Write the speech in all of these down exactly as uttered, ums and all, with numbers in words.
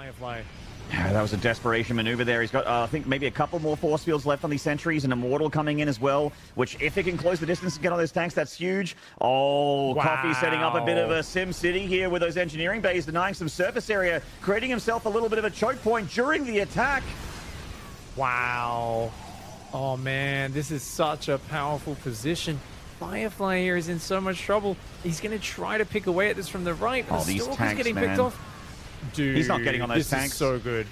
Firefly. Yeah, that was a desperation maneuver there. He's got, uh, I think, maybe a couple more force fields left on these sentries. An Immortal coming in as well, which if it can close the distance and get on those tanks, that's huge. Oh, wow. Coffey setting up a bit of a Sim City here with those engineering bays, denying some surface area, creating himself a little bit of a choke point during the attack. Wow. Oh, man, this is such a powerful position. Firefly here is in so much trouble. He's going to try to pick away at this from the right. Oh, these tanks, getting picked off. Dude, he's not getting on those tanks. This is so good.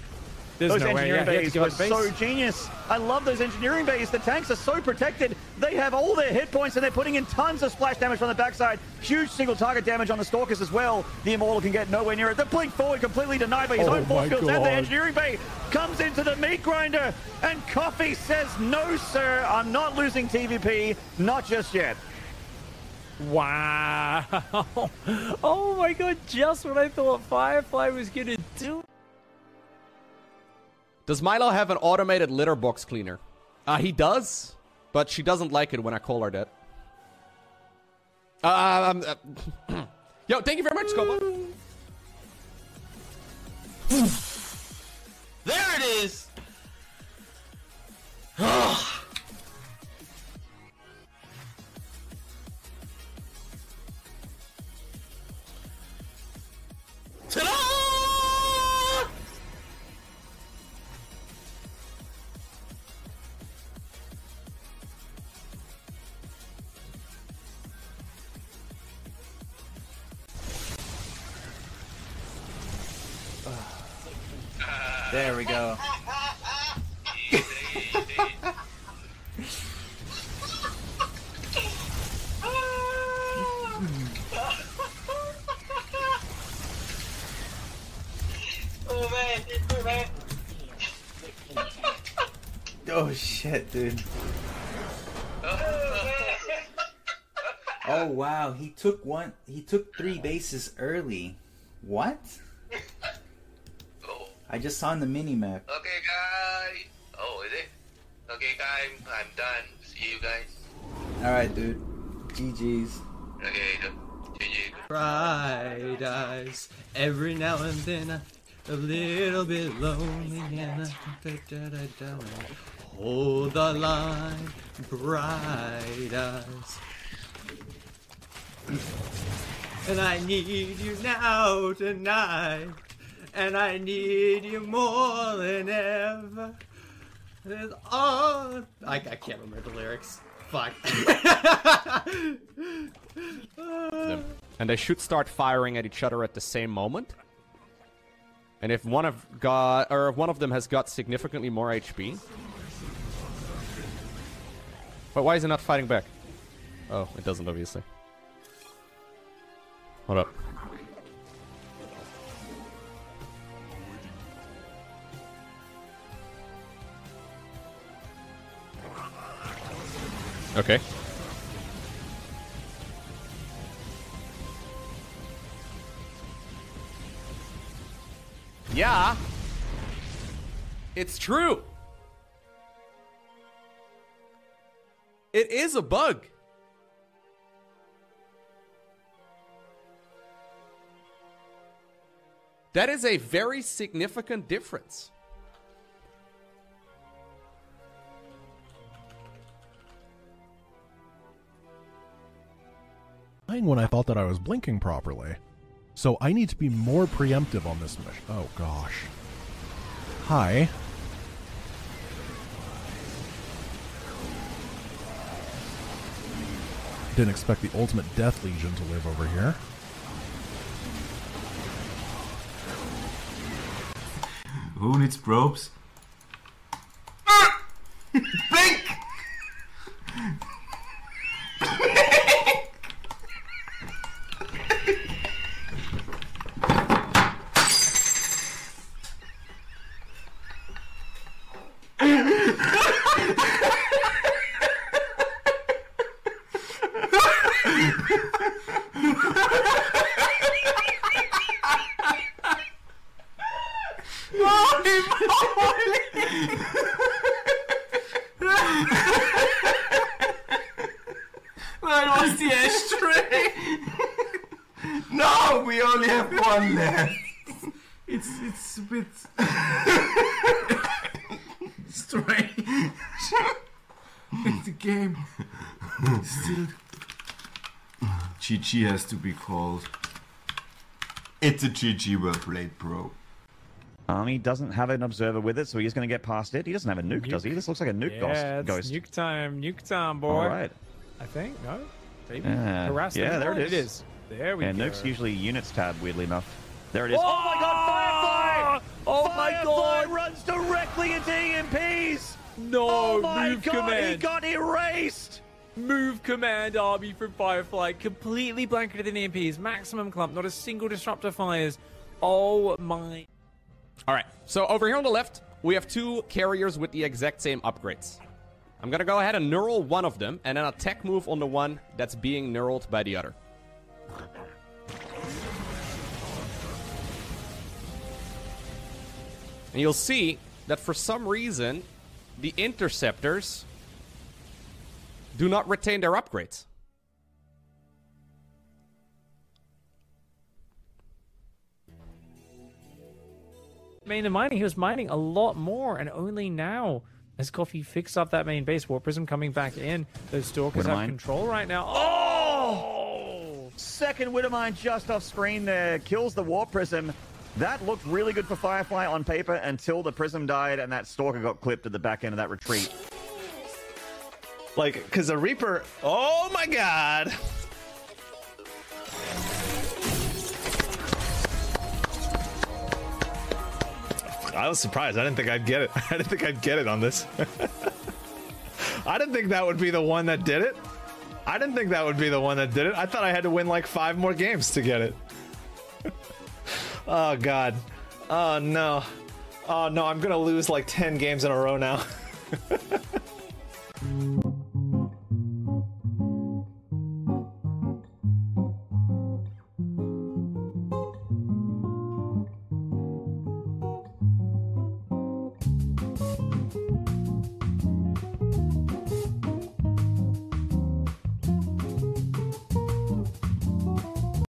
There's those no engineering way. bays were so genius. I love those engineering bays. The tanks are so protected. They have all their hit points, and they're putting in tons of splash damage from the backside. Huge single target damage on the Stalkers as well. The Immortal can get nowhere near it. The blink forward completely denied by his oh own force fields, and the engineering bay comes into the meat grinder, and Coffey says, no, sir, I'm not losing T V P. Not just yet. Wow. Oh my god, just what I thought Firefly was gonna do. Does Milo have an automated litter box cleaner? Uh, he does, but she doesn't like it when I call her that. Uh, um, uh, Yo, thank you very much, Skobo. There it is. There we go. Oh shit, dude. Oh wow, he took one he took three bases early. What? I just saw on the mini-map. Okay, guys. Oh, is it? Okay, guys. I'm done. See you guys. Alright, dude. G Gs. Okay, dude. G G. Bright eyes. Every now and then I'm a little bit lonely. And I, da, da, da, da, da. Hold the line. Bright eyes. And I need you now tonight. And I need you more than ever. There's all... I, I can't remember the lyrics. Fuck. And they should start firing at each other at the same moment. And if one of got or if one of them has got significantly more H P. But why is it not fighting back? Oh, it doesn't, obviously. Hold up. Okay. Yeah. It's true. It is a bug. That is a very significant difference. When I thought that I was blinking properly. So I need to be more preemptive on this mission. Oh gosh. Hi. Didn't expect the ultimate death legion to live over here. Who needs probes? Ah! Blink! That was the ashtray. No, we only have one left. It's it's it's a bit strange. It's the game. Still, G G has to be called. It's a G G World Blade, bro. Army doesn't have an observer with it, so he's going to get past it. He doesn't have a nuke, nuke, does he? This looks like a nuke yeah, ghost. Yeah, it's ghost. Nuke time, nuke time, boy. All right. I think, no? Yeah, uh, yeah there it is. it is. There we and go. And nuke's usually units tab, weirdly enough. There it is. Oh, oh my god, Firefly! Oh Firefly my god! Runs directly into E M Ps! No, oh my move god, command. He got erased! Move command army from Firefly, completely blanketed in E M Ps. Maximum clump, not a single disruptor fires. Oh my... All right, so over here on the left, we have two carriers with the exact same upgrades. I'm gonna go ahead and neural one of them, and then attack move on the one that's being neuraled by the other. And you'll see that for some reason, the interceptors do not retain their upgrades. Main and mining, he was mining a lot more, and only now as Coffey fixed up that main base. War Prism coming back in. Those stalkers have control right now. Oh! Second Widowmine just off screen there, kills the War Prism. That looked really good for Firefly on paper until the Prism died and that stalker got clipped at the back end of that retreat. Like, because the Reaper. Oh my god! I was surprised. I didn't think I'd get it. I didn't think I'd get it on this. I didn't think that would be the one that did it. I didn't think that would be the one that did it. I thought I had to win like five more games to get it. Oh, God. Oh, no. Oh, no. I'm going to lose like ten games in a row now.